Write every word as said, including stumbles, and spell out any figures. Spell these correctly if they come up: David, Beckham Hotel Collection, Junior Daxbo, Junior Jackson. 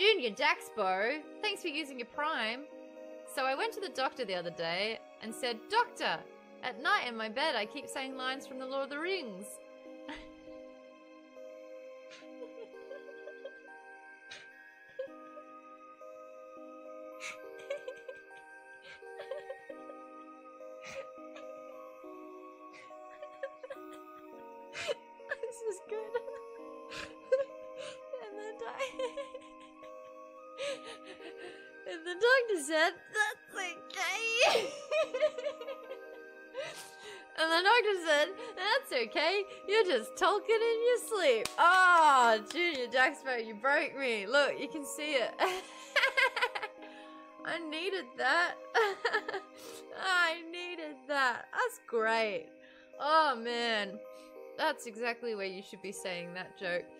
Junior Daxbo, thanks for using your Prime. So I went to the doctor the other day and said, Doctor, at night in my bed I keep saying lines from the Lord of the Rings. This is good. And the doctor and the doctor said that's okay. And the doctor said that's okay. You're just talking in your sleep. Oh, Junior Jackson, you broke me. Look, you can see it. I needed that. I needed that. That's great. Oh man. That's exactly where you should be saying that joke.